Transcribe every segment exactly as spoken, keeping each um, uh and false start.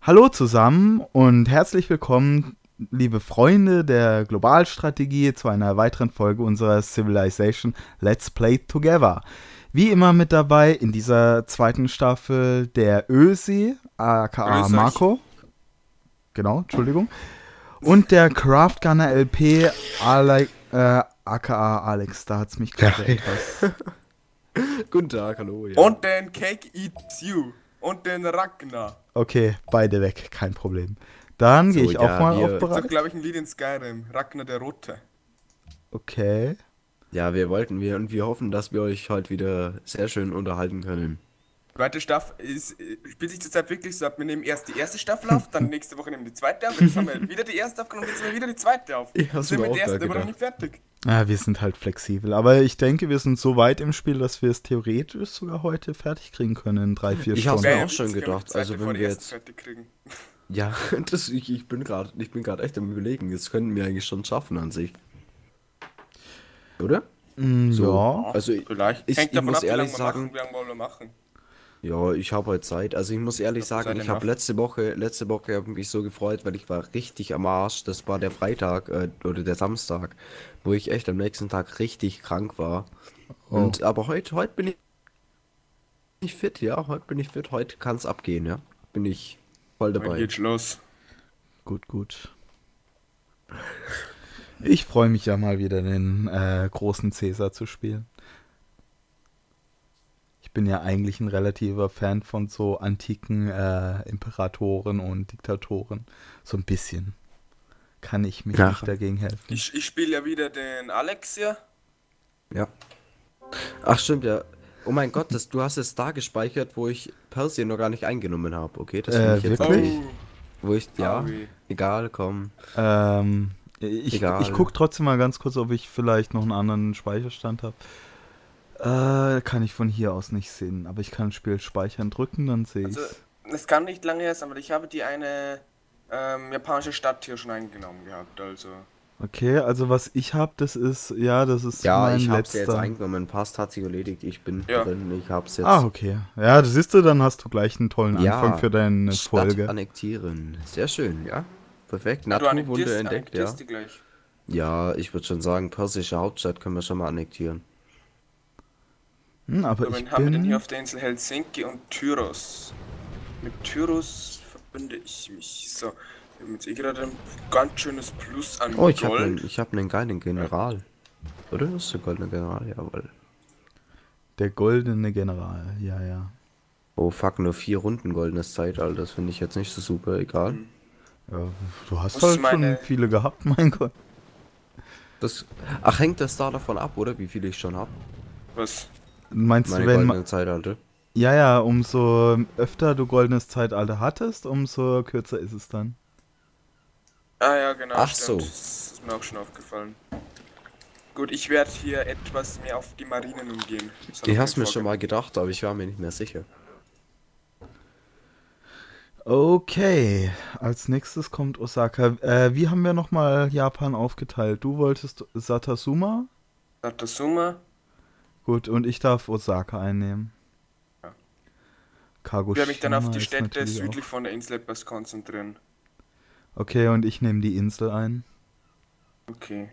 Hallo zusammen und herzlich willkommen, liebe Freunde der Globalstrategie, zu einer weiteren Folge unserer Civilization Let's Play Together. Wie immer mit dabei in dieser zweiten Staffel der Ösi, aka Marco. Genau, Entschuldigung. Und der CraftGunnerLP, Ale äh, aka Alex, da hat's mich gerade ja. etwas. Guten Tag, hallo. Ja. Und den Cake Eats You. Und den Ragnar. Okay, beide weg, kein Problem. Dann so, gehe ich ja, auch mal wir, auf bereit. Das glaube ich ein Lied in Skyrim, Ragnar der Rote. Okay. Ja, wir wollten wir und wir hoffen, dass wir euch heute wieder sehr schön unterhalten können. Zweite Staffel ist, spielt sich zurzeit wirklich so ab, wir nehmen erst die erste Staffel auf, dann nächste Woche nehmen wir die zweite auf, jetzt haben wir wieder die erste aufgenommen, jetzt haben wir wieder die zweite auf. Ich hab's sind wir mit der ersten aber noch nicht fertig. Ja, wir sind halt flexibel, aber ich denke, wir sind so weit im Spiel, dass wir es theoretisch sogar heute fertig kriegen können in drei, vier ich Stunden. Ich habe mir auch schon gedacht, also wenn wir jetzt... Ja, das, ich, ich bin gerade ich bin gerade echt am Überlegen, das könnten wir eigentlich schon schaffen an sich. Oder? Mm, so. Ja. Also vielleicht. Ich, Hängt ich davon muss ab, ehrlich wie lange sagen, wir machen, wie lange wollen wir machen. Ja, ich habe halt Zeit. Also ich muss ehrlich ich sagen, Zeit ich habe letzte Woche, letzte Woche habe mich so gefreut, weil ich war richtig am Arsch. Das war der Freitag äh, oder der Samstag, wo ich echt am nächsten Tag richtig krank war. Oh. Und aber heute, heute bin ich nicht fit, ja. Heute bin ich fit. Heute kann es abgehen, ja. Bin ich voll dabei. Heute geht's los. Gut, gut. Ich freue mich ja mal wieder, den äh, großen Caesar zu spielen. Ich bin ja eigentlich ein relativer Fan von so antiken äh, Imperatoren und Diktatoren. So ein bisschen. Kann ich mich ja. nicht dagegen helfen. Ich, ich spiele ja wieder den Alexier. Ja. Ach stimmt, ja. Oh mein Gott, das, du hast es da gespeichert, wo ich Persien noch gar nicht eingenommen habe. Okay, das finde äh, ich jetzt wirklich? Nicht. Wo ich, ja, Sorry. egal, komm. Ähm, ich ich gucke trotzdem mal ganz kurz, ob ich vielleicht noch einen anderen Speicherstand habe. Äh, kann ich von hier aus nicht sehen, aber ich kann Spiel speichern drücken, dann sehe ich. Also, es kann nicht lange her sein, aber ich habe die eine ähm, japanische Stadt hier schon eingenommen gehabt, also. Okay, also was ich habe, das ist, ja, das ist ja, mein ich hab's letzter. jetzt eingenommen, passt, hat sich erledigt, ich bin ja. drin, ich hab's jetzt. Ah, okay. Ja, das siehst du, dann hast du gleich einen tollen ja, Anfang für deine Stadt Folge. Annektieren, sehr schön, ja, perfekt, Naturwunder entdeckt, ja. Die gleich. Ja, ich würde schon sagen, persische Hauptstadt können wir schon mal annektieren. Hm, aber so, ich haben bin... wir denn hier auf der Insel Helsinki und Tyros. Mit Tyros verbinde ich mich. So, wir haben jetzt eh gerade ein ganz schönes Plus an oh, ich Gold. Hab einen, ich habe einen geilen General. Ja. Oder? Das ist der goldene General, jawohl. Der goldene General, ja, ja. Oh fuck, nur vier Runden goldenes Zeitalter, das finde ich jetzt nicht so super, egal. Mhm. Ja, du hast halt meine... schon viele gehabt, mein Gott. Das... Ach, hängt das da davon ab, oder? Wie viele ich schon habe? Was? Meinst Meine du, wenn man. Zeitalter. Ja, ja, umso öfter du goldenes Zeitalter hattest, umso kürzer ist es dann. Ah, ja, genau. Ach stimmt. so. Das ist mir auch schon aufgefallen. Gut, ich werde hier etwas mehr auf die Marinen umgehen. Die hast mir schon mal gedacht, aber ich war mir nicht mehr sicher. Okay, als nächstes kommt Osaka. Äh, wie haben wir nochmal Japan aufgeteilt? Du wolltest Satsuma? Satsuma? Gut, und ich darf Osaka einnehmen. Ja. Kagoshima. Ich werde mich dann auf die Städte südlich auch. von der Insel etwas konzentrieren. Okay, und ich nehme die Insel ein. Okay.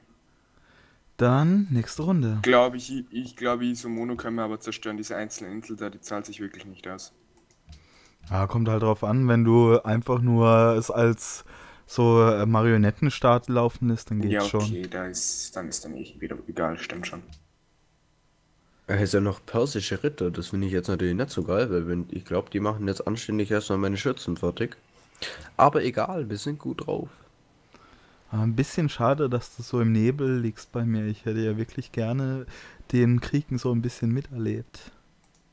Dann nächste Runde. Glaube ich, ich glaube, Isomono können wir aber zerstören, diese einzelne Insel da, die zahlt sich wirklich nicht aus. Ja, kommt halt drauf an, wenn du einfach nur es als so Marionettenstaat laufen lässt, dann geht's ja, okay, schon. Ja, okay, da ist, dann ist dann eh wieder egal, stimmt schon. Er ist ja noch persische Ritter, das finde ich jetzt natürlich nicht so geil, weil wenn, ich glaube, die machen jetzt anständig erstmal meine Schürzen fertig. Aber egal, wir sind gut drauf. Ein bisschen schade, dass du so im Nebel liegst bei mir. Ich hätte ja wirklich gerne den Krieg so ein bisschen miterlebt.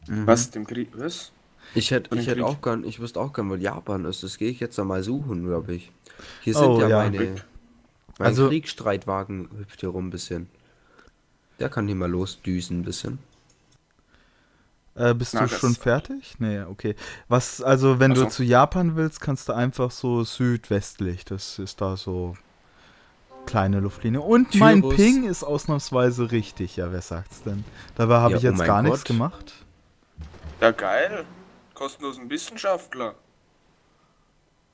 Mhm. Was? Dem Krieg? Was? Ich hätte ich hätt auch gern, ich wüsste auch gern, wo Japan ist. Das gehe ich jetzt einmal suchen, glaube ich. Hier sind oh, ja, ja meine... Krieg. Mein also, Kriegsstreitwagen hüpft hier rum ein bisschen. Der kann hier mal losdüsen ein bisschen. Äh, bist Na, du schon fertig? Nee, okay. Was, also wenn also. du zu Japan willst, kannst du einfach so südwestlich. Das ist da so kleine Luftlinie. Und Tyros. Mein Ping ist ausnahmsweise richtig. Ja, wer sagt's denn? Dabei habe ja, ich jetzt oh gar Gott. nichts gemacht. Ja, geil. Kostenlosen Wissenschaftler.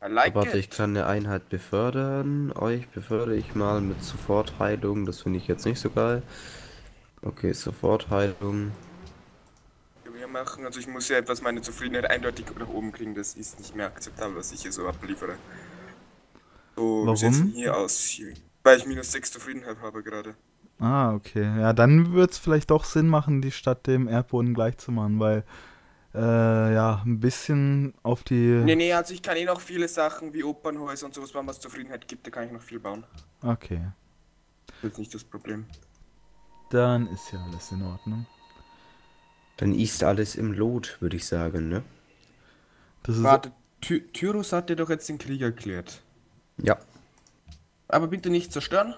Like Warte, it. ich kann eine Einheit befördern. Euch befördere ich mal mit Sofortheilung. Das finde ich jetzt nicht so geil. Okay, Sofortheilung. Wir machen, also ich muss ja etwas meine Zufriedenheit eindeutig nach oben kriegen. Das ist nicht mehr akzeptabel, was ich hier so abliefere. So, warum? Sieht's hier aus, weil ich minus sechs Zufriedenheit habe gerade. Ah, okay. Ja, dann würde es vielleicht doch Sinn machen, die Stadt dem Erdboden gleich zu machen, weil... Äh, ja, ein bisschen auf die... Nee, nee, also ich kann eh noch viele Sachen wie Opernhäuser und sowas bauen, was Zufriedenheit gibt, da kann ich noch viel bauen. Okay. Das ist nicht das Problem. Dann ist ja alles in Ordnung. Dann ist alles im Lot, würde ich sagen, ne? Das ist Warte, Ty Tyros hat dir doch jetzt den Krieg erklärt. Ja. Aber bitte nicht zerstören.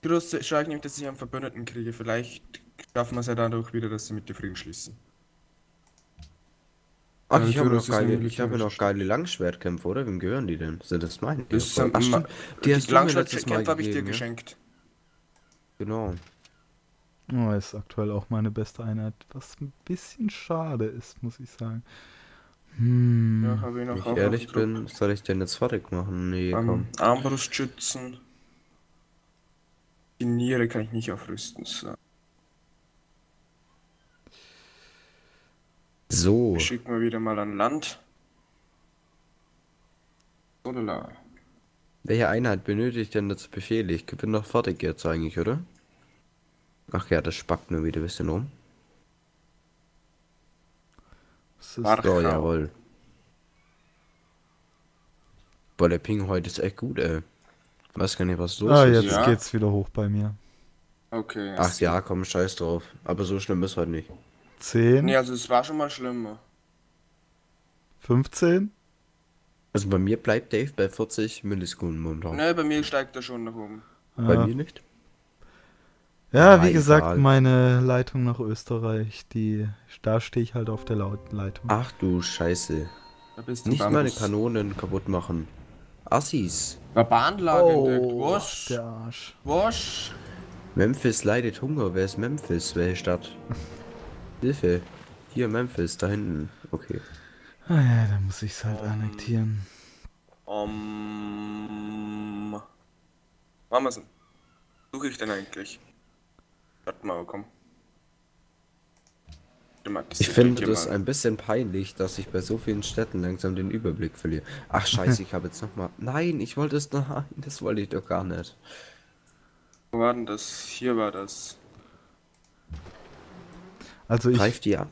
Tyros schreibt nämlich, dass ich einen Verbündeten kriege. Vielleicht schaffen wir es ja dadurch wieder, dass sie mit dir Frieden schließen. Ach, ich habe noch, hab noch geile Langschwertkämpfe, oder? Wem gehören die denn? Sind das meine? Das ist ein, Ach, die die Langschwertkämpfe habe ich dir geschenkt. Ja? Genau. Oh, ist aktuell auch meine beste Einheit. Was ein bisschen schade ist, muss ich sagen. Hm. Ja, hab ich noch Wenn ich ehrlich bin, soll ich denn jetzt fertig machen? Nee, um, komm. Armbrustschützen. Die Niere kann ich nicht aufrüsten, so. So. Schicken wir wieder mal an Land. Oder welche Einheit benötigt denn dazu Befehle? Ich bin doch fertig jetzt eigentlich, oder? Ach ja, das spackt nur wieder ein bisschen rum. So, jawohl. Boah, der Ping heute ist echt gut, ey. Weiß gar nicht, was los ah, ist. Ah, jetzt ja. geht's wieder hoch bei mir. Okay. Ach so. Ja, komm, scheiß drauf. Aber so schlimm ist heute nicht. zehn? Nee, also es war schon mal schlimmer. fünfzehn? Also bei mir bleibt Dave bei vierzig Millisekunden momentan. Ne, bei mir steigt er schon nach oben. Ja. Bei mir nicht? Ja, ja wie gesagt, egal. Meine Leitung nach Österreich, die da stehe ich halt auf der lauten Leitung. Ach du Scheiße. Da bist du nicht Bambus. Meine Kanonen kaputt machen. Assis. Barbarenlager oh, entdeckt. Wasch. Der Arsch. Wasch. Memphis leidet Hunger. Wer ist Memphis? Welche Stadt? Hilfe! Hier Memphis, da hinten. Okay. Ah ja, dann muss ich es halt um, annektieren. Um. Machen wir's denn? Suche ich denn eigentlich? Warte mal, komm. Ich finde das ein bisschen peinlich, dass ich bei so vielen Städten langsam den Überblick verliere. Ach scheiße, ich habe jetzt nochmal. Nein, ich wollte es noch. Nein, das wollte ich doch gar nicht. Wo war denn das? Hier war das. Also ich, Greift die an.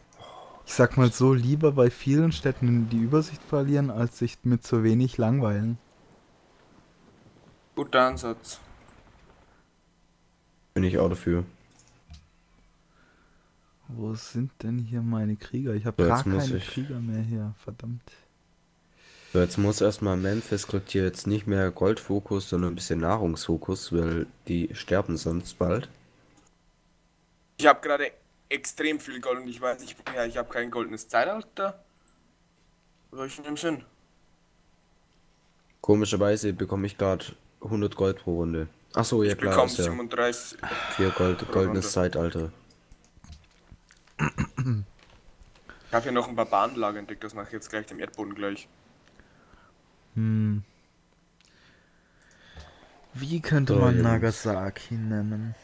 Ich sag mal so, lieber bei vielen Städten die Übersicht verlieren, als sich mit zu wenig langweilen. Guter Ansatz. Bin ich auch dafür. Wo sind denn hier meine Krieger? Ich habe so, gar keine ich... Krieger mehr hier, verdammt. So, jetzt muss erstmal Memphis kriegt hier jetzt nicht mehr Goldfokus, sondern ein bisschen Nahrungsfokus, weil die sterben sonst bald. Ich habe gerade... extrem viel Gold und ich weiß nicht, ja, ich habe kein goldenes Zeitalter. Aber ich nehme Sinn. Komischerweise bekomme ich gerade hundert Gold pro Runde. Achso, ja klar. Ich bekomme siebenunddreißig. vier Gold, goldenes Zeitalter. Ich habe hier noch ein Barbarenlager entdeckt, das mache ich jetzt gleich dem Erdboden gleich. Hm. Wie könnte so, man Nagasaki nennen?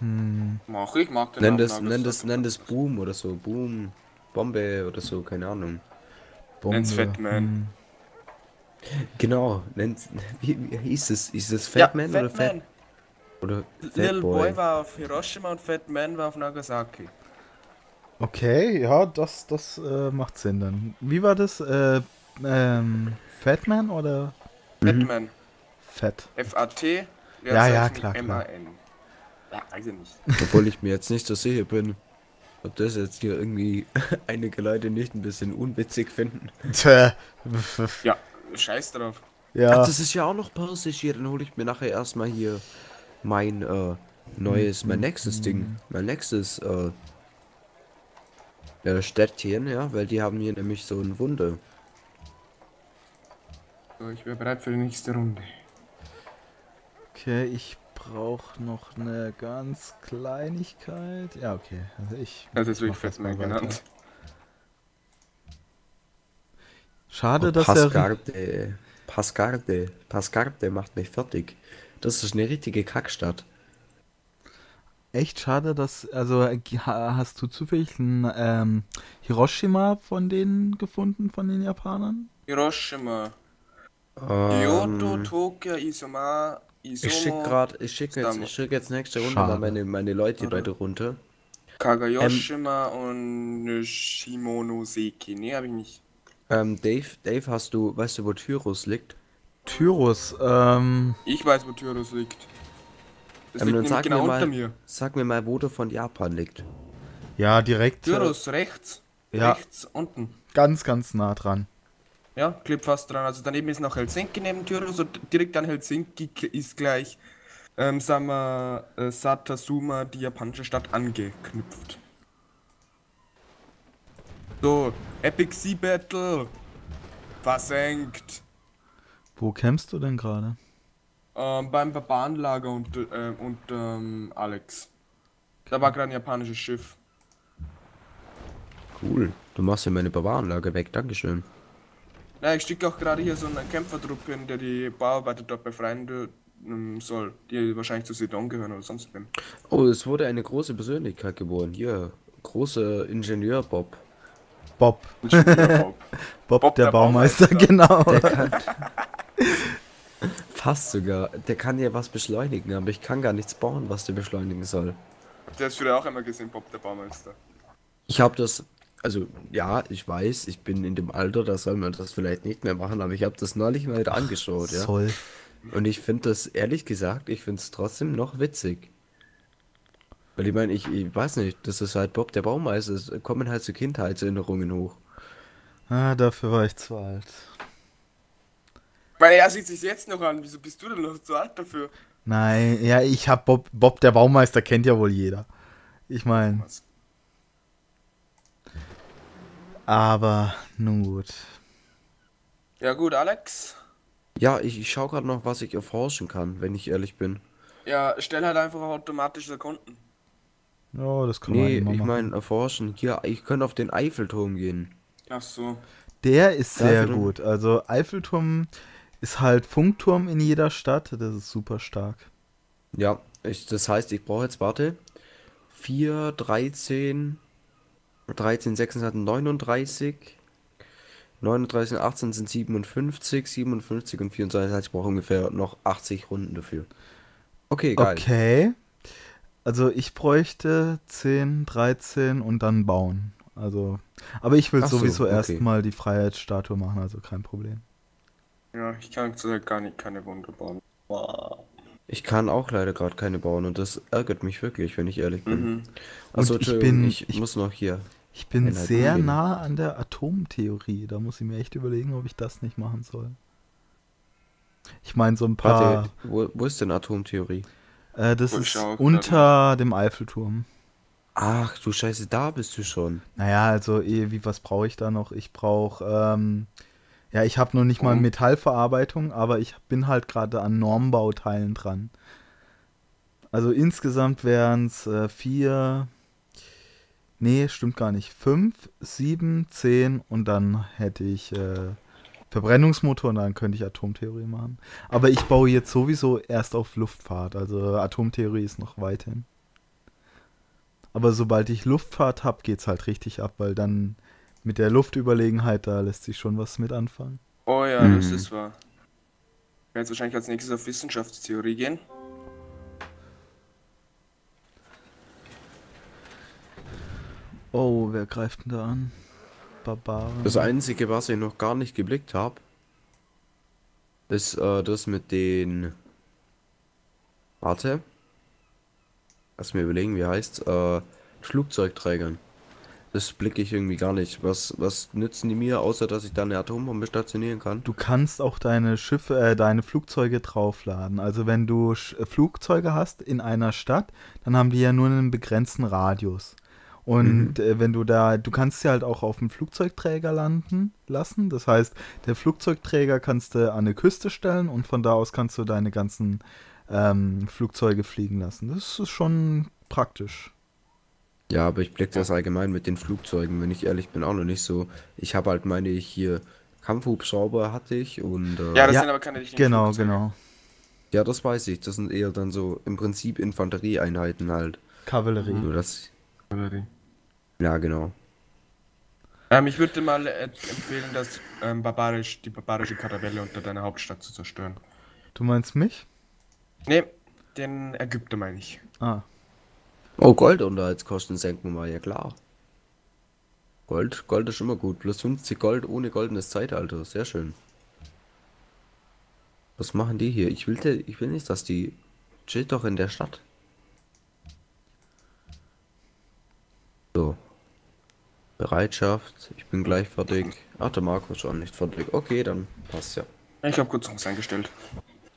Hm. Mach ich, mag den nenn das, nenn das, nenn das Boom oder so, Boom, Bombe oder so, keine Ahnung. Bombe. Nenn's Fat Man. Hm. Genau, nenn's, wie, wie hieß es, ist es Fat ja, Man Fat oder Fat? Man. Oder Fat Little Boy. Boy war auf Hiroshima und Fat Man war auf Nagasaki. Okay, ja, das, das äh, macht Sinn dann. Wie war das, äh, ähm, Fat Man oder? Fat mhm. Man. Fat. F A T. Ja, ja, ja klar, klar. M A N. Ja, weiß ich nicht. Obwohl ich mir jetzt nicht so sicher bin, ob das jetzt hier irgendwie einige Leute nicht ein bisschen unwitzig finden. Tja. Ja, scheiß drauf. Ja. Ach, das ist ja auch noch Persisch hier, dann hole ich mir nachher erstmal hier mein äh, neues, mein nächstes mhm. Ding, mein nächstes äh, äh, Städtchen, ja, weil die haben hier nämlich so ein Wunder. So, ich wäre bereit für die nächste Runde. Okay, ich brauche noch eine ganz Kleinigkeit. Ja, okay. Also ich. Das ist wirklich Fat Man genannt. Schade, oh, dass Pascarde, er... Pascarde, Pascarde macht mich fertig. Das ist eine richtige Kackstadt. Echt schade, dass... Also hast du zufällig ein ähm, Hiroshima von denen gefunden, von den Japanern? Hiroshima. Um, Kyoto, Tokio, Isoma, Isomo... Ich schicke gerade... Ich schicke jetzt, ich schick jetzt nächste Runde schade. mal meine, meine Leute, Leute runter. Kagayoshima ähm, und Shimonoseki. Nee, habe ich nicht. Ähm, Dave, Dave, hast du... Weißt du, wo Tyros liegt? Tyros, ähm... Ich weiß, wo Tyros liegt. Das ähm, liegt sag genau mir mal, unter mir. Sag mir mal, wo du von Japan liegt. Ja, direkt... Tyros, rechts. Ja. Rechts, unten. Ganz, ganz nah dran. Ja, klipp fast dran. Also daneben ist noch Helsinki neben Tyros und direkt an Helsinki ist gleich... Ähm, sagen wir, äh, Satsuma, die japanische Stadt, angeknüpft. So, Epic Sea Battle! Versenkt! Wo campst du denn gerade? Ähm, beim Barbarenlager und, äh, und, ähm, Alex. Da war gerade ein japanisches Schiff. Cool, du machst ja meine Barbarenlager weg, dankeschön. Na, ich stecke auch gerade hier so einen Kämpfertrupp hin, der die Bauarbeiter dort befreien wird. Soll, die wahrscheinlich zu Sedan gehören oder sonst wem. Oh, es wurde eine große Persönlichkeit geboren. Hier, großer Ingenieur Bob. Bob. Ingenieur Bob. Bob, Bob der, der Baumeister, Baumeister, genau. Der kann, fast sogar. Der kann ja was beschleunigen, aber ich kann gar nichts bauen, was der beschleunigen soll. Habt ihr das früher auch einmal gesehen, Bob der Baumeister? Ich habe das, also ja, ich weiß, ich bin in dem Alter, da soll man das vielleicht nicht mehr machen, aber ich habe das neulich mal wieder angeschaut. Ach, ja. Soll. Und ich finde das, ehrlich gesagt, ich finde es trotzdem noch witzig. Weil ich meine, ich, ich weiß nicht, das ist halt Bob der Baumeister, es kommen halt so Kindheitserinnerungen hoch. Ah, dafür war ich zu alt. Weil er sieht sich jetzt noch an, wieso bist du denn noch zu alt dafür? Nein, ja, ich hab Bob, Bob der Baumeister kennt ja wohl jeder. Ich meine. Aber, nun gut. Ja gut, Alex. Ja, ich, ich schaue gerade noch, was ich erforschen kann, wenn ich ehrlich bin. Ja, stell halt einfach automatisch Sekunden. Ja, oh, das kann nee, man Nee, ich meine erforschen. Hier, ich könnte auf den Eiffelturm gehen. Ach so. Der ist sehr Eiffelturm. gut. Also Eiffelturm ist halt Funkturm in jeder Stadt. Das ist super stark. Ja, ich, das heißt, ich brauche jetzt, warte, vier, dreizehn, dreizehn, sechsunddreißig, neununddreißig, neununddreißig und achtzehn sind siebenundfünfzig, siebenundfünfzig und vierundzwanzig, heißt, ich brauche ungefähr noch achtzig Runden dafür. Okay, geil. Okay, also ich bräuchte zehn, dreizehn und dann bauen. Also, aber ich will Ach sowieso so, okay. erstmal die Freiheitsstatue machen, also kein Problem. Ja, ich kann zurzeit gar nicht keine Wunder bauen. Wow. Ich kann auch leider gerade keine bauen und das ärgert mich wirklich, wenn ich ehrlich bin. Mhm. Also ich, bin, ich, ich muss noch hier... Ich bin Einheit sehr angehen. nah an der Atomtheorie. Da muss ich mir echt überlegen, ob ich das nicht machen soll. Ich meine, so ein paar... Warte, wo, wo ist denn Atomtheorie? Äh, das ist unter dem Eiffelturm. Ach du Scheiße, da bist du schon. Naja, also wie, was brauche ich da noch? Ich brauche... Ähm, ja, ich habe noch nicht mal oh. Metallverarbeitung, aber ich bin halt gerade an Normbauteilen dran. Also insgesamt wären es äh, vier... Nee, stimmt gar nicht. fünf, sieben, zehn und dann hätte ich äh, Verbrennungsmotor und dann könnte ich Atomtheorie machen. Aber ich baue jetzt sowieso erst auf Luftfahrt, also Atomtheorie ist noch weit hin. Aber sobald ich Luftfahrt habe, geht's halt richtig ab, weil dann mit der Luftüberlegenheit, da lässt sich schon was mit anfangen. Oh ja, hm. das ist wahr. Ich werde jetzt wahrscheinlich als nächstes auf Wissenschaftstheorie gehen. Oh, wer greift denn da an? Barbaren. Das einzige, was ich noch gar nicht geblickt habe, ist äh, das mit den... Warte. Lass mir überlegen, wie heißt äh, Flugzeugträgern. Das blicke ich irgendwie gar nicht. Was, was nützen die mir, außer dass ich da eine Atombombe stationieren kann? Du kannst auch deine Schiffe, äh, deine Flugzeuge draufladen. Also wenn du Sch Flugzeuge hast in einer Stadt, dann haben die ja nur einen begrenzten Radius. Und mhm. äh, wenn du da, du kannst sie halt auch auf dem Flugzeugträger landen lassen. Das heißt, der Flugzeugträger kannst du an eine Küste stellen und von da aus kannst du deine ganzen ähm, Flugzeuge fliegen lassen. Das ist schon praktisch. Ja, aber ich blicke das allgemein mit den Flugzeugen, wenn ich ehrlich bin, auch noch nicht so. Ich habe halt meine hier Kampfhubschrauber hatte ich und... Äh, ja, das ja, sind aber keine richtigen Genau, Flugzeuge. Genau. Ja, das weiß ich. Das sind eher dann so im Prinzip Infanterieeinheiten halt. Kavallerie. Nur das... Kavallerie. Ja, genau. Ähm, ich würde dir mal äh, empfehlen, das, ähm, barbarisch, die barbarische Karavelle unter deiner Hauptstadt zu zerstören. Du meinst mich? Nee, den Ägypter meine ich. Ah. Oh, Goldunterhaltskosten senken wir, ja klar. Gold, Gold ist immer gut. Plus fünfzig Gold ohne goldenes Zeitalter. Sehr schön. Was machen die hier? Ich will, ich will nicht, dass die... Chillt doch in der Stadt. So. Bereitschaft. Ich bin gleich fertig. Ach, der Marco ist schon nicht fertig. Okay, dann passt ja. Ich habe kurz Songs eingestellt.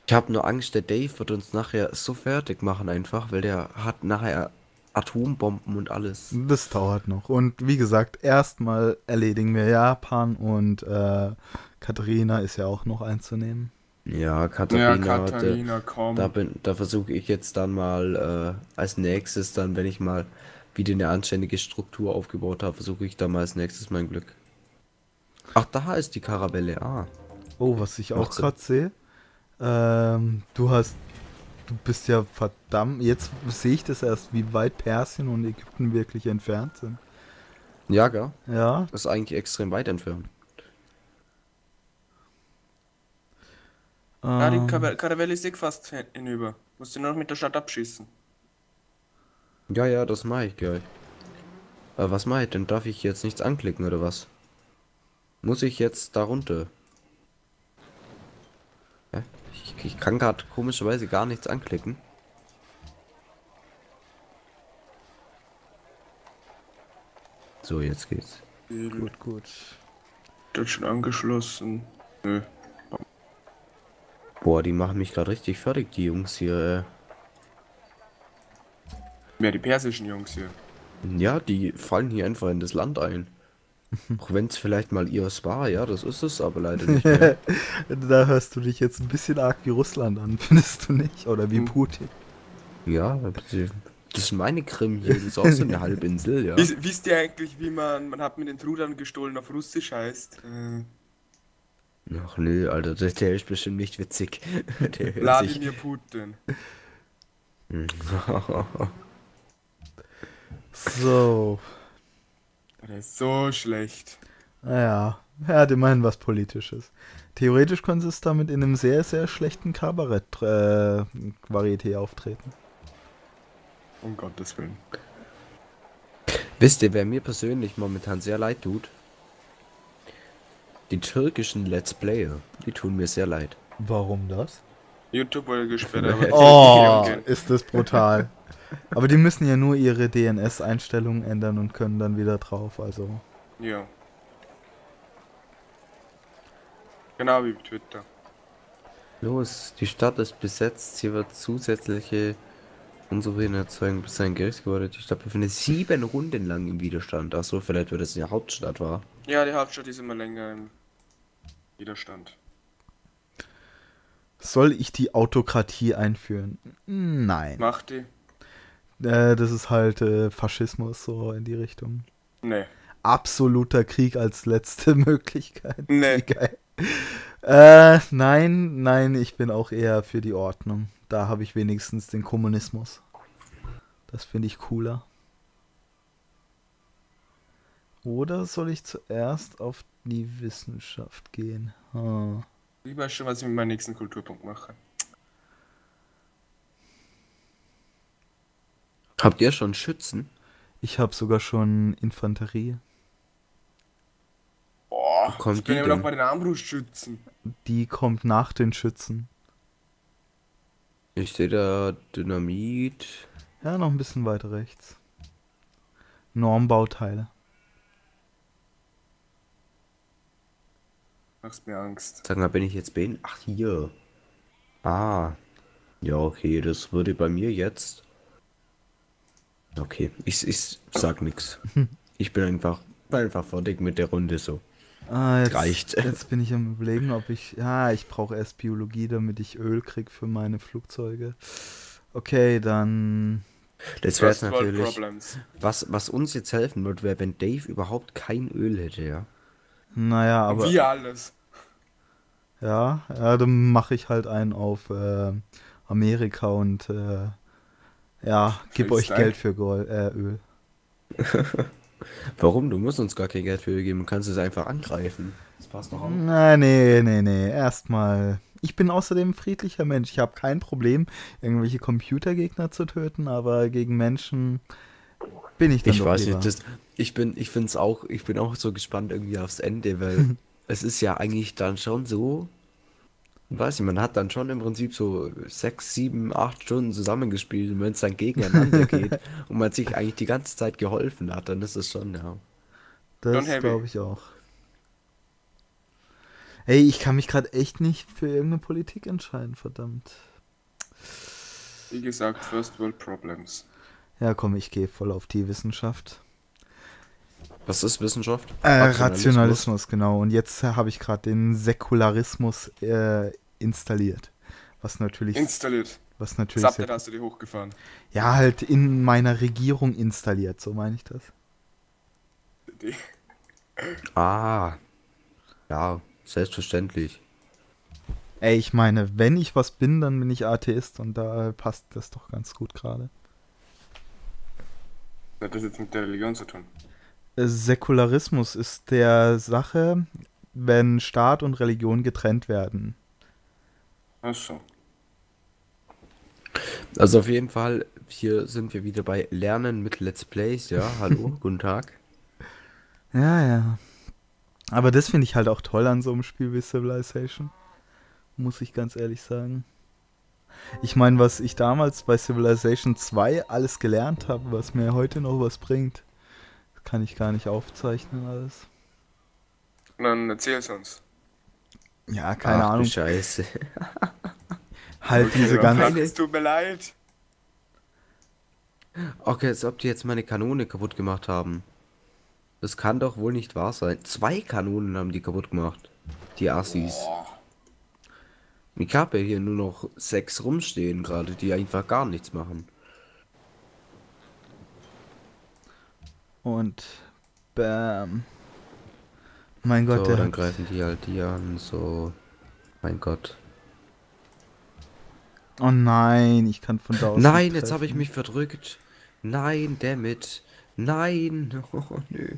Ich habe nur Angst, der Dave wird uns nachher so fertig machen einfach, weil der hat nachher Atombomben und alles. Das dauert noch. Und wie gesagt, erstmal erledigen wir Japan und äh, Katharina ist ja auch noch einzunehmen. Ja, Katharina, ja, Katharina da, komm. Da, da versuche ich jetzt dann mal äh, als nächstes dann, wenn ich mal wieder eine anständige Struktur aufgebaut habe, versuche ich dann mal als nächstes mein Glück. Ach, da ist die Karavelle. Ah. Oh, was ich auch gerade sehe. Ähm, du hast, du bist ja verdammt, jetzt sehe ich das erst, wie weit Persien und Ägypten wirklich entfernt sind. Ja, gell? Ja. Das ist eigentlich extrem weit entfernt. Ähm, ah, die Kar Karavelle ist eh fast hinüber. Musst du nur noch mit der Stadt abschießen. Ja, ja, das mache ich gleich. Aber was mache ich denn? Darf ich jetzt nichts anklicken oder was? Muss ich jetzt da runter? Ich, ich kann gerade komischerweise gar nichts anklicken. So, jetzt geht's. Gut, gut. Das schon angeschlossen. Nö. Boah, die machen mich gerade richtig fertig, die Jungs hier. Ja, die persischen Jungs hier. Ja, die fallen hier einfach in das Land ein. Auch wenn es vielleicht mal I O S war, ja, das ist es aber leider nicht mehr. Da hörst du dich jetzt ein bisschen arg wie Russland an, findest du nicht? Oder wie Putin. Ja, das ist meine Krim hier, das ist auch so eine Halbinsel, ja. Wisst, wisst ihr eigentlich, wie man, man hat mit den Trudern gestohlen auf Russisch heißt? Äh, Ach nö, Alter, der, der ist bestimmt nicht witzig. Wladimir Putin. So... Der ist so schlecht. Naja, er hat immerhin was Politisches. Theoretisch konnte es damit in einem sehr, sehr schlechten Kabarett-Varieté äh, auftreten. Um Gottes Willen. Wisst ihr, wer mir persönlich momentan sehr leid tut? Die türkischen Let's Player. Die tun mir sehr leid. Warum das? YouTube wurde gesperrt. Aber oh, ist das brutal. Aber die müssen ja nur ihre D N S-Einstellungen ändern und können dann wieder drauf, also... Ja. Genau wie Twitter. Los, die Stadt ist besetzt, hier wird zusätzliche Unsouveränität erzeugen, bis ein Gericht geworden. Die Stadt befindet sich sieben Runden lang im Widerstand. Achso, vielleicht wird es in der Hauptstadt, war. Ja, die Hauptstadt ist immer länger im Widerstand. Soll ich die Autokratie einführen? Nein. Mach die. Äh, das ist halt äh, Faschismus, so in die Richtung. Nee. Absoluter Krieg als letzte Möglichkeit. Nee. Geil. Äh, nein, nein, ich bin auch eher für die Ordnung. Da habe ich wenigstens den Kommunismus. Das finde ich cooler. Oder soll ich zuerst auf die Wissenschaft gehen? Hm. Ich weiß schon, was ich mit meinem nächsten Kulturpunkt mache. Habt ihr schon Schützen? Ich habe sogar schon Infanterie. Boah, wo kommt ich bin ja noch bei den Armbrustschützen. Die kommt nach den Schützen. Ich sehe da Dynamit. Ja, noch ein bisschen weiter rechts. Normbauteile. Machst mir Angst. Sag mal, bin ich jetzt bei Ihnen? Ach, hier. Ah. Ja, okay, das würde bei mir jetzt... Okay, ich, ich sag nix. Ich bin einfach, einfach fertig mit der Runde so. Ah, jetzt, reicht. Jetzt bin ich am Überlegen, ob ich... Ja, ich brauche erst Biologie, damit ich Öl krieg für meine Flugzeuge. Okay, dann... Das wäre natürlich... Was, was uns jetzt helfen würde, wäre, wenn Dave überhaupt kein Öl hätte, ja. Naja, aber... Wie alles. Ja, ja, dann mache ich halt einen auf äh, Amerika und äh, ja, gib euch Dank. Geld für Gold, äh, Öl. Warum? Du musst uns gar kein Geld für Öl geben, du kannst es einfach angreifen. Das passt doch auch. Nein, nee, nee, nee, erstmal. Ich bin außerdem ein friedlicher Mensch. Ich habe kein Problem, irgendwelche Computergegner zu töten, aber gegen Menschen bin ich dann ich doch weiß lieber. Nicht, das, ich bin, ich find's auch, ich bin auch so gespannt irgendwie aufs Ende, weil es ist ja eigentlich dann schon so, weiß ich, man hat dann schon im Prinzip so sechs, sieben, acht Stunden zusammengespielt und wenn es dann gegeneinander geht und man sich eigentlich die ganze Zeit geholfen hat, dann ist es schon, ja. Das glaube ich auch. Ey, ich kann mich gerade echt nicht für irgendeine Politik entscheiden, verdammt. Wie gesagt, First World Problems. Ja, komm, ich gehe voll auf die Wissenschaft. Was ist Wissenschaft? Äh, Rationalismus. Rationalismus, genau. Und jetzt habe ich gerade den Säkularismus äh, installiert. Was natürlich... Installiert. Was natürlich... Zapter, hast du dir hochgefahren. Ja, halt in meiner Regierung installiert, so meine ich das. Ah. Ja, selbstverständlich. Ey, ich meine, wenn ich was bin, dann bin ich Atheist und da passt das doch ganz gut gerade. Was hat das jetzt mit der Religion zu tun? Säkularismus ist der Sache, wenn Staat und Religion getrennt werden. Ach so. Also auf jeden Fall, hier sind wir wieder bei Lernen mit Let's Plays, ja, hallo, guten Tag. Ja, ja. Aber das finde ich halt auch toll an so einem Spiel wie Civilization, muss ich ganz ehrlich sagen. Ich meine, was ich damals bei Civilization zwei alles gelernt habe, was mir heute noch was bringt, kann ich gar nicht aufzeichnen alles. Dann erzähl's uns. Ja, keine Ach, Ahnung. Scheiße. Halt okay, diese ganze... Es tut mir leid. Okay, als ob die jetzt meine Kanone kaputt gemacht haben. Das kann doch wohl nicht wahr sein. Zwei Kanonen haben die kaputt gemacht. Die Assis. Boah. Ich habe hier nur noch sechs rumstehen gerade, die einfach gar nichts machen. Und bam. Mein Gott, so, der dann greifen die halt die an, so. Mein Gott. Oh nein, ich kann von da aus. Nein, jetzt habe ich mich verdrückt. Nein, dammit. Nein. Oh, nö.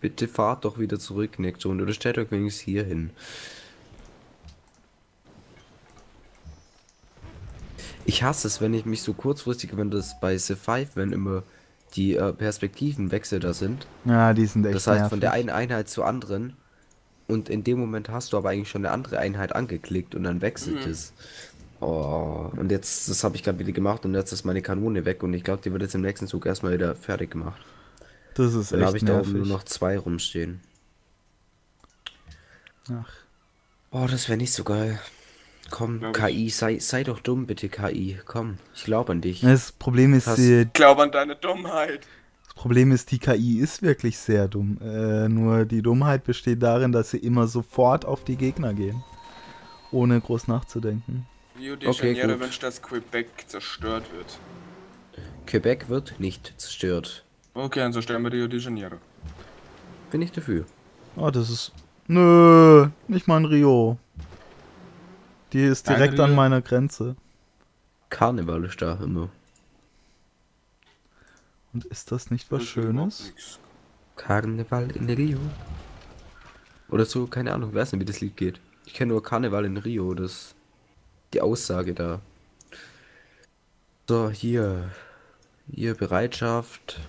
Bitte fahrt doch wieder zurück, Nekton. Oder stellt euch wenigstens hier hin. Ich hasse es, wenn ich mich so kurzfristig, wenn das bei C fünf, wenn immer die äh, Perspektivenwechsel da sind. Ja, die sind echt nervig. Das heißt, von der einen Einheit zur anderen. Und in dem Moment hast du aber eigentlich schon eine andere Einheit angeklickt und dann wechselt mhm. es. Oh, und jetzt, das habe ich gerade wieder gemacht und jetzt ist meine Kanone weg und ich glaube, die wird jetzt im nächsten Zug erstmal wieder fertig gemacht. Das ist dann echt habe ich nervig. Da oben nur noch zwei rumstehen. Ach. Oh, das wäre nicht so geil. Komm, K I, sei, sei doch dumm, bitte, K I. Komm, ich glaube an dich. Das Problem ist... Ich glaube an deine Dummheit. Das Problem ist, die K I ist wirklich sehr dumm. Äh, nur die Dummheit besteht darin, dass sie immer sofort auf die Gegner gehen. Ohne groß nachzudenken. Rio de Janeiro wünscht, dass Quebec zerstört wird. Quebec wird nicht zerstört. Okay, dann zerstören wir Rio de Janeiro. Bin ich dafür. Oh, das ist... Nö, nicht mal in Rio. Die ist direkt an meiner Grenze. Karneval ist da immer. Und ist das nicht was Schönes? Karneval in Rio. Oder so, keine Ahnung, weiß nicht, wie das Lied geht. Ich kenne nur Karneval in Rio, das... Die Aussage da. So, hier. Hier, Bereitschaft.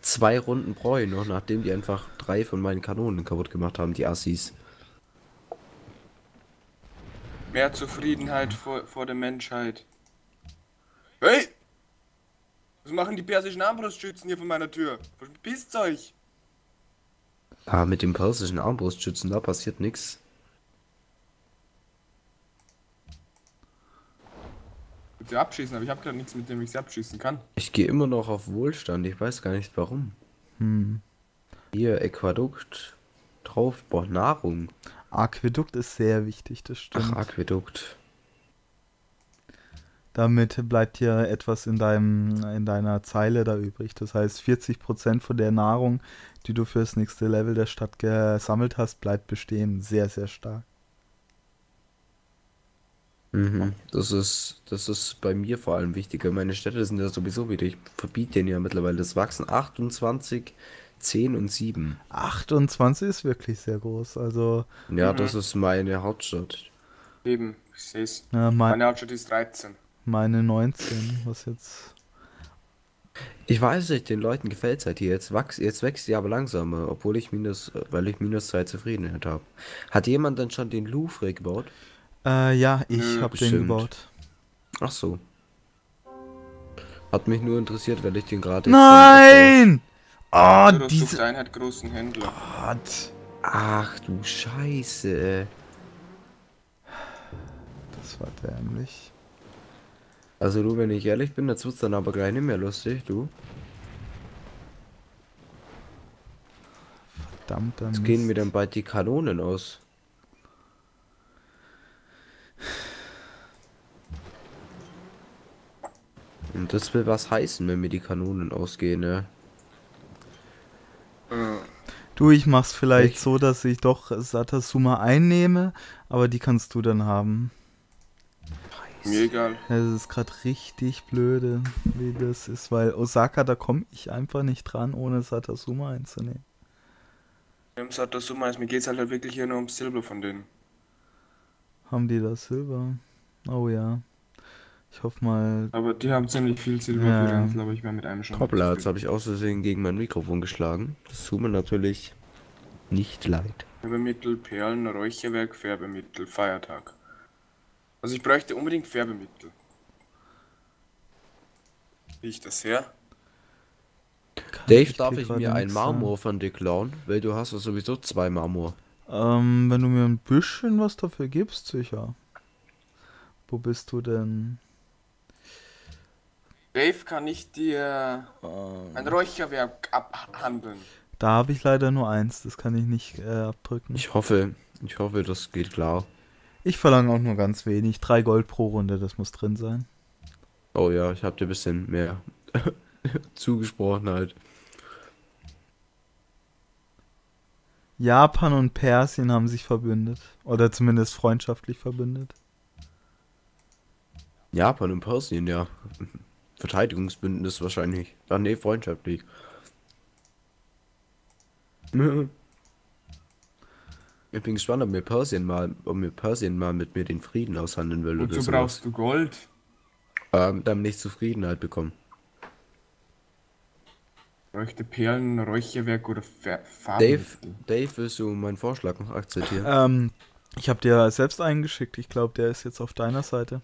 Zwei Runden Bräu noch, nachdem die einfach drei von meinen Kanonen kaputt gemacht haben, die Assis. Mehr Zufriedenheit vor, vor der Menschheit. Hey! Was machen die persischen Armbrustschützen hier vor meiner Tür? Verpisst euch! Ah, mit dem persischen Armbrustschützen, da passiert nichts. Ich will sie abschießen, aber ich habe gerade nichts, mit dem ich sie abschießen kann. Ich gehe immer noch auf Wohlstand, ich weiß gar nicht warum. Hm. Hier, Aquädukt. Drauf, boah, Nahrung. Aquädukt ist sehr wichtig, das stimmt. Ach, Aquädukt. Damit bleibt hier etwas in, deinem, in deiner Zeile da übrig. Das heißt, vierzig Prozent von der Nahrung, die du fürs nächste Level der Stadt gesammelt hast, bleibt bestehen. Sehr, sehr stark. Mhm. Das ist, das ist bei mir vor allem wichtiger. Meine Städte sind ja sowieso wieder. Ich verbiete denen ja mittlerweile das Wachsen. achtundzwanzig, zehn und sieben. achtundzwanzig ist wirklich sehr groß. Also ja, mhm. das ist meine Hauptstadt. Eben, ich sehe es. Ja, mein meine Hauptstadt ist dreizehn. Meine neunzehn, was jetzt? Ich weiß nicht, den Leuten gefällt es halt hier. Jetzt, wachs, jetzt wächst sie aber langsamer, obwohl ich minus, weil ich minus zwei Zufriedenheit habe. Hat jemand dann schon den Louvre gebaut? Äh, ja, ich hm, habe den gebaut. Ach so. Hat mich nur interessiert, weil ich den gerade... Nein! Ah, oh, diese... Einheit großen Händler. Gott. Ach du Scheiße. Das war dämlich. Also du, wenn ich ehrlich bin, jetzt wird's dann aber gleich nicht mehr lustig, du. Verdammter Mist. Jetzt gehen mir dann bald die Kanonen aus. Und das will was heißen, wenn mir die Kanonen ausgehen, ne? Du, ich mach's vielleicht ich so, dass ich doch Satsuma einnehme, aber die kannst du dann haben. Mir egal. Das ist gerade richtig blöde, wie das ist, weil Osaka, da komme ich einfach nicht dran, ohne Satsuma einzunehmen. Im Satsuma ist, mir geht's halt wirklich hier nur um Silber von denen. Haben die da Silber? Oh ja. Ich hoffe mal... Aber die haben ziemlich viel Silber ja. für uns, glaube ich, mal mit einem schon... Hoppla, jetzt habe ich aus Versehen gegen mein Mikrofon geschlagen. Das tut mir natürlich nicht leid. Färbemittel, Perlen, Räucherwerk, Färbemittel, Feiertag. Also ich bräuchte unbedingt Färbemittel. Wie ich das her? Dave, ich darf ich mir einen Marmor von dir klauen? Weil du hast ja sowieso zwei Marmor. Ähm, wenn du mir ein bisschen was dafür gibst, sicher. Wo bist du denn? Dave, kann ich dir ähm. ein Räucherwerk abhandeln? Da habe ich leider nur eins, das kann ich nicht äh, abdrücken. Ich hoffe, ich hoffe, das geht klar. Ich verlange auch nur ganz wenig. Drei Gold pro Runde, das muss drin sein. Oh ja, ich habe dir ein bisschen mehr zugesprochen halt. Japan und Persien haben sich verbündet. Oder zumindest freundschaftlich verbündet. Japan und Persien, ja. Verteidigungsbündnis wahrscheinlich. Ah, nee, freundschaftlich. Ich bin gespannt, ob mir Persien mal, ob mir Persien mal mit mir den Frieden aushandeln will. Wozu so brauchst du Gold? Ähm, damit ich Zufriedenheit bekomme. Räuchte Perlen, Räucherwerk oder Farben. Dave, Dave, willst du meinen Vorschlag noch akzeptieren? Ähm, ich habe dir selbst eingeschickt. Ich glaube, der ist jetzt auf deiner Seite.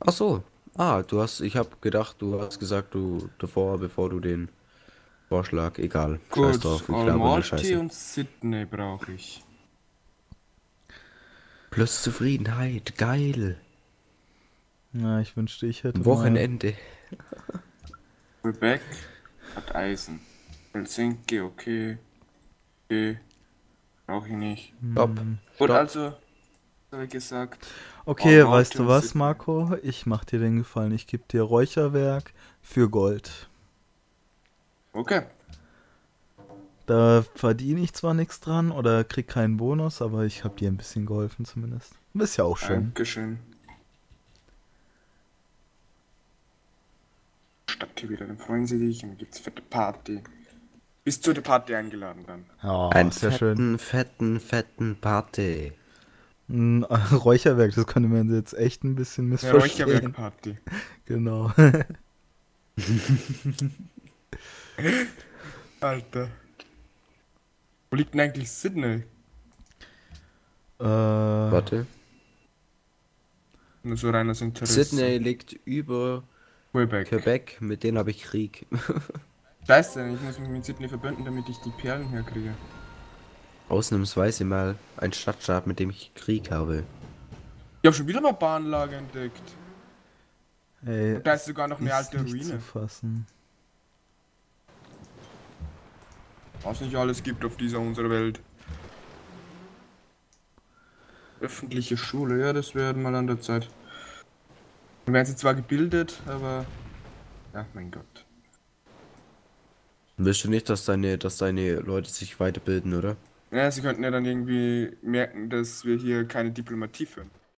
Ach so. Ah, du hast, ich habe gedacht, du hast gesagt, du davor, bevor du den Vorschlag, egal. Gut, Almaty und Sydney brauche ich. Plus Zufriedenheit, geil. Na, ich wünschte, ich hätte Wochenende. Mal. Quebec hat Eisen. Helsinki, okay. Okay. Brauche ich nicht. Stopp. Gut, Stopp. also, wie gesagt. Okay, Almaty, weißt du was, Sydney. Marco? Ich mach dir den Gefallen. Ich gebe dir Räucherwerk für Gold. Okay. Da verdiene ich zwar nichts dran oder krieg keinen Bonus, aber ich habe dir ein bisschen geholfen zumindest. Das ist ja auch schön. Dankeschön. Statt hier wieder, dann freuen sie dich und gibt's fette Party. Bist zu der Party eingeladen dann. Oh, ein sehr fetten, schön. fetten, fetten Party. Ein Räucherwerk, das könnte man jetzt echt ein bisschen missverstehen. Eine Räucherwerk-Party. Genau. Alter. Wo liegt denn eigentlich Sydney? Äh. Warte. Nur so reines Interesse. Sydney liegt über Quebec. Quebec, mit denen habe ich Krieg. Scheiße, ich muss mich mit Sydney verbünden, damit ich die Perlen herkriege. Ausnahmsweise mal ein Stadtstaat, mit dem ich Krieg habe. Ich habe schon wieder mal Bahnlage entdeckt. Ey, und da ist sogar noch eine alte Ruine. Zu fassen. Was nicht alles gibt auf dieser unserer Welt. Öffentliche Schule, ja, das wäre mal an der Zeit. Dann werden sie zwar gebildet, aber... Ja, mein Gott. Willst du nicht, dass deine, dass deine Leute sich weiterbilden, oder? Ja, sie könnten ja dann irgendwie merken, dass wir hier keine Diplomatie führen.